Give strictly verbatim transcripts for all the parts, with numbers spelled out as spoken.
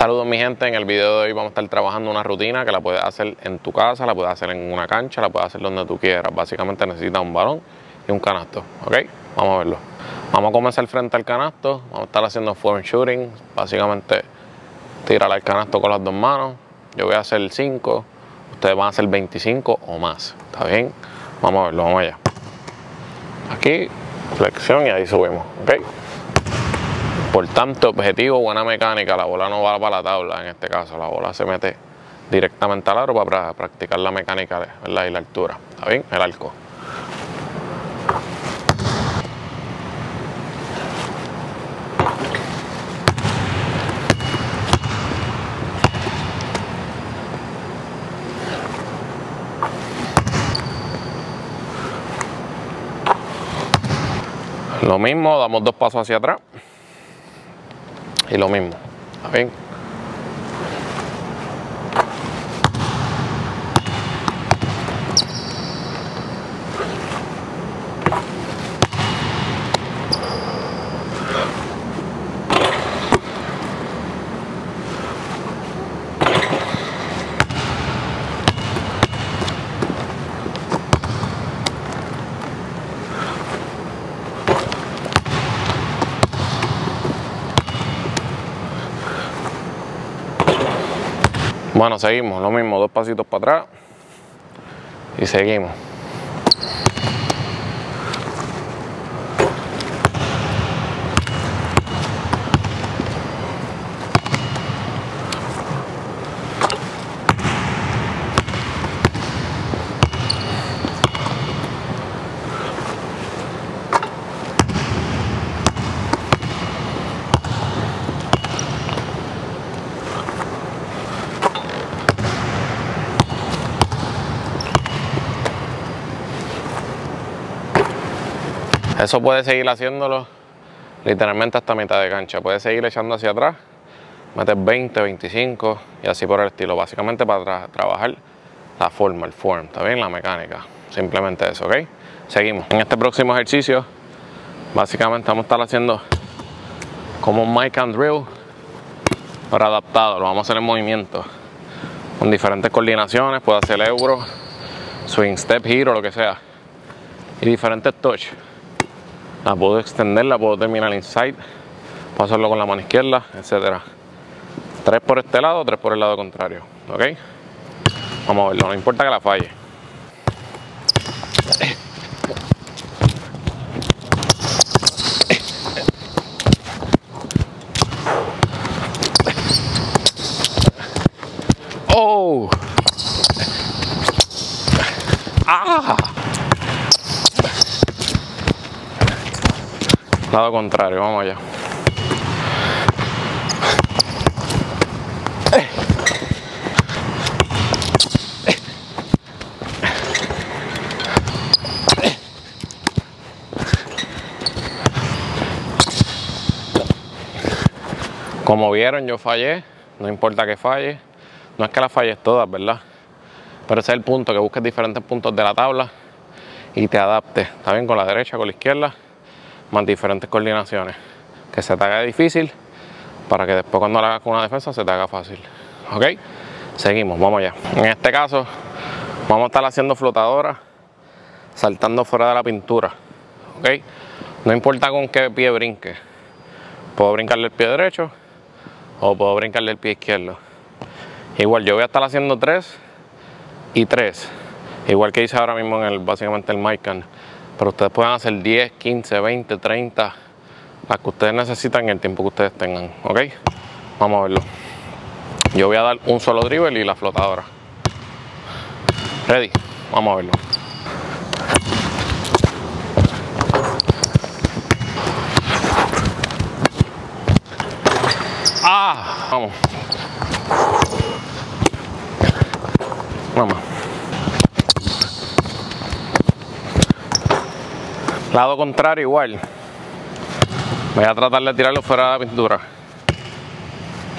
Saludos mi gente, en el video de hoy vamos a estar trabajando una rutina que la puedes hacer en tu casa, la puedes hacer en una cancha, la puedes hacer donde tú quieras. Básicamente necesitas un balón y un canasto, ¿ok? Vamos a verlo. Vamos a comenzar frente al canasto, vamos a estar haciendo form shooting, básicamente tirar al canasto con las dos manos. Yo voy a hacer cinco, ustedes van a hacer veinticinco o más, ¿está bien? Vamos a verlo, vamos allá. Aquí, flexión y ahí subimos, ¿ok? Por tanto, objetivo, buena mecánica, la bola no va para la tabla en este caso, la bola se mete directamente al aro para practicar la mecánica, ¿verdad? Y la altura, ¿está bien? El arco. Lo mismo, damos dos pasos hacia atrás. Y lo mismo, ¿está bien? Bueno, seguimos, lo mismo, dos pasitos para atrás y seguimos. Eso puedes seguir haciéndolo literalmente hasta mitad de cancha. Puedes seguir echando hacia atrás, meter veinte, veinticinco y así por el estilo. Básicamente para tra trabajar la forma, el form, ¿está bien? La mecánica. Simplemente eso, ¿ok? Seguimos. En este próximo ejercicio, básicamente vamos a estar haciendo como un mic and drill, pero adaptado. Lo vamos a hacer en movimiento, con diferentes coordinaciones. Puedes hacer euro, swing step, giro, lo que sea. Y diferentes touch. La puedo extender, la puedo terminar inside, puedo hacerlo con la mano izquierda, etcétera. Tres por este lado, tres por el lado contrario, ¿ok? Vamos a verlo, no importa que la falle. ¡Oh! ¡Ah! Lado contrario, vamos allá. Como vieron, yo fallé, no importa que falle, no es que las falles todas, ¿verdad? Pero ese es el punto, que busques diferentes puntos de la tabla y te adaptes, ¿está bien? Con la derecha, con la izquierda, más diferentes coordinaciones, que se te haga difícil para que después cuando la hagas con una defensa se te haga fácil, ¿ok? Seguimos, vamos allá. En este caso vamos a estar haciendo flotadoras saltando fuera de la pintura, ¿ok? No importa con qué pie brinque, puedo brincarle el pie derecho o puedo brincarle el pie izquierdo. Igual yo voy a estar haciendo tres y tres, igual que hice ahora mismo en el básicamente el mic and. Pero ustedes pueden hacer diez, quince, veinte, treinta, las que ustedes necesitan en el tiempo que ustedes tengan, ¿ok? Vamos a verlo. Yo voy a dar un solo dribble y la flotadora. Ready, vamos a verlo. ¡Ah! Vamos. Vamos. Lado contrario igual. Voy a tratar de tirarlo fuera de la pintura.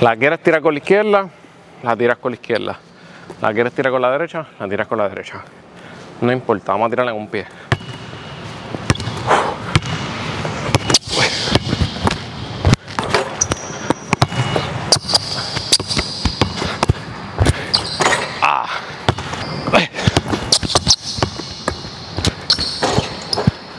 La quieres tirar con la izquierda, la tiras con la izquierda. La quieres tirar con la derecha, la tiras con la derecha. No importa, vamos a tirarla en un pie.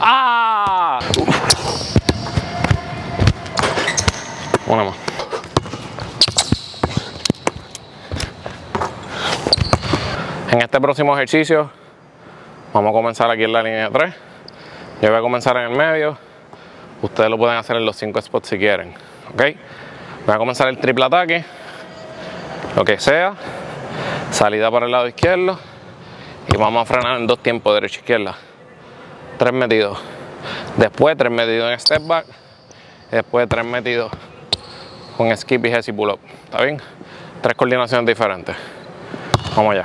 ¡Ah! Una más. En este próximo ejercicio vamos a comenzar aquí en la línea tres. Yo voy a comenzar en el medio. Ustedes lo pueden hacer en los cinco spots si quieren, ¿ok? Voy a comenzar el triple ataque, lo que sea, salida para el lado izquierdo y vamos a frenar en dos tiempos, derecha izquierda, tres metidos, después tres metidos en step back, y después tres metidos con skip y hex y pull up, ¿está bien? Tres coordinaciones diferentes. Vamos allá.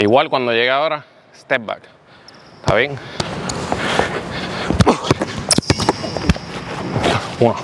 Igual cuando llegue ahora, step back. ¿Está bien? Uno.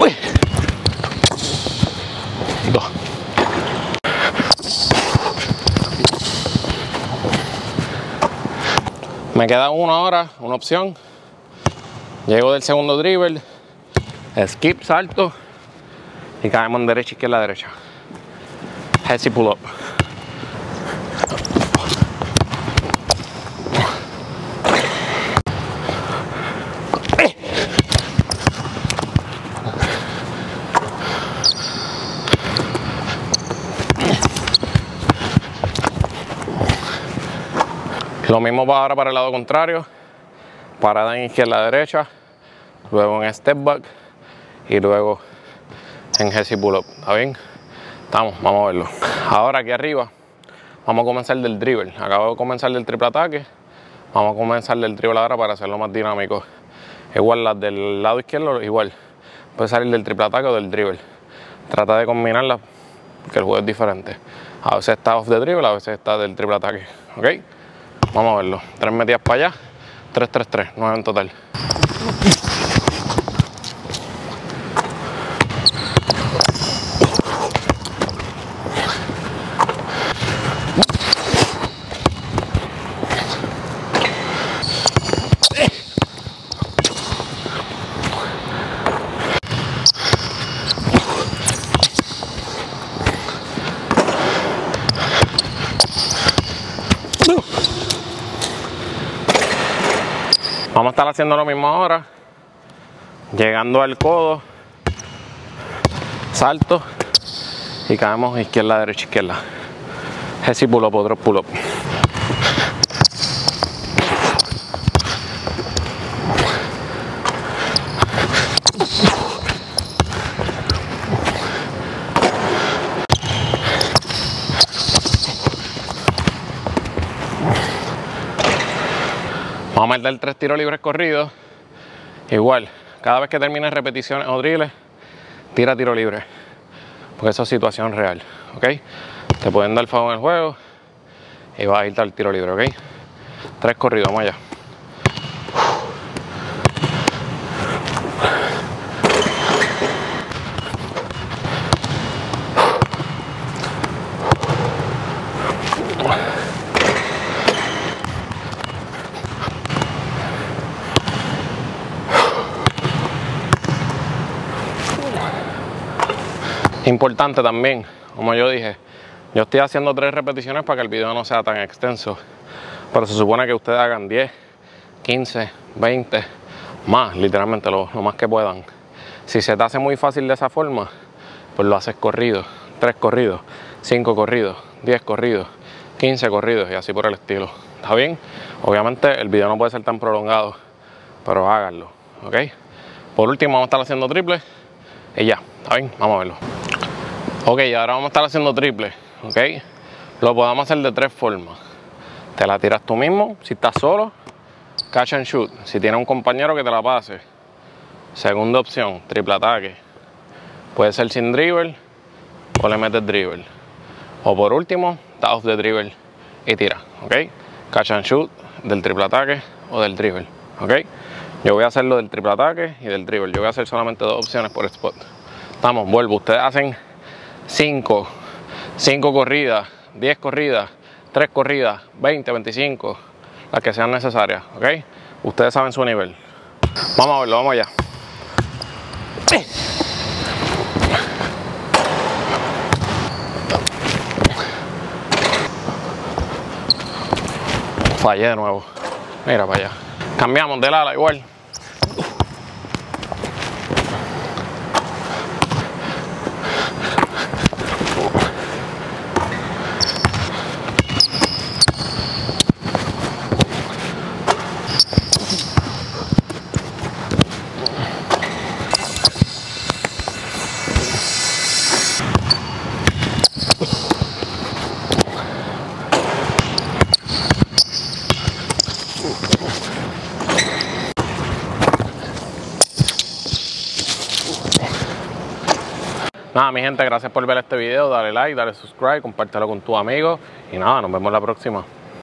Uy. Dos. Me queda una ahora, una opción. Llego del segundo dribble, skip, salto y caemos en derecha, izquierda, derecha. Hex y pull up. Lo mismo va ahora para el lado contrario, parada en izquierda, derecha, luego en step back y luego en hex y pull up, ¿está bien? Estamos, vamos a verlo. Ahora aquí arriba vamos a comenzar del dribble. Acabo de comenzar del triple ataque. Vamos a comenzar del dribble ahora para hacerlo más dinámico. Igual las del lado izquierdo, igual. Puedes salir del triple ataque o del dribble. Trata de combinarlas porque el juego es diferente. A veces está off de dribble, a veces está del triple ataque. ¿Ok? Vamos a verlo. Tres metidas para allá. Tres, tres, tres. Nueve en total. Vamos a estar haciendo lo mismo ahora, llegando al codo, salto y caemos izquierda, derecha, izquierda. Hex y pull up, otro pull up. Vamos a dar tres tiros libres corridos. Igual, cada vez que termines repeticiones o drills, tira tiro libre. Porque eso es situación real, ¿ok? Te pueden dar foul en el juego y vas a irte al tiro libre, ¿ok? Tres corridos, vamos allá. Importante también, como yo dije, yo estoy haciendo tres repeticiones para que el video no sea tan extenso, pero se supone que ustedes hagan diez, quince, veinte, más, literalmente lo, lo más que puedan. Si se te hace muy fácil de esa forma, pues lo haces corrido, tres corridos, cinco corridos, diez corridos, quince corridos y así por el estilo, ¿está bien? Obviamente el video no puede ser tan prolongado, pero háganlo, ¿ok? Por último vamos a estar haciendo triple y ya, ¿está bien? Vamos a verlo. Ok, ahora vamos a estar haciendo triple, ¿ok? Lo podemos hacer de tres formas. Te la tiras tú mismo, si estás solo, catch and shoot. Si tienes un compañero que te la pase. Segunda opción, triple ataque. Puede ser sin dribble o le metes dribble. O por último, estás off de dribble y tira, ¿ok? Catch and shoot del triple ataque o del dribble, ¿ok? Yo voy a hacerlo del triple ataque y del dribble. Yo voy a hacer solamente dos opciones por spot. Estamos, vuelvo. Ustedes hacen cinco, cinco corridas, diez corridas, tres corridas, veinte, veinticinco, las que sean necesarias, ¿ok? Ustedes saben su nivel. Vamos a verlo, vamos allá. Fallé de nuevo. Mira para allá. Cambiamos de ala igual. Nada, mi gente, gracias por ver este video, dale like, dale subscribe, compártelo con tus amigos y nada, nos vemos la próxima.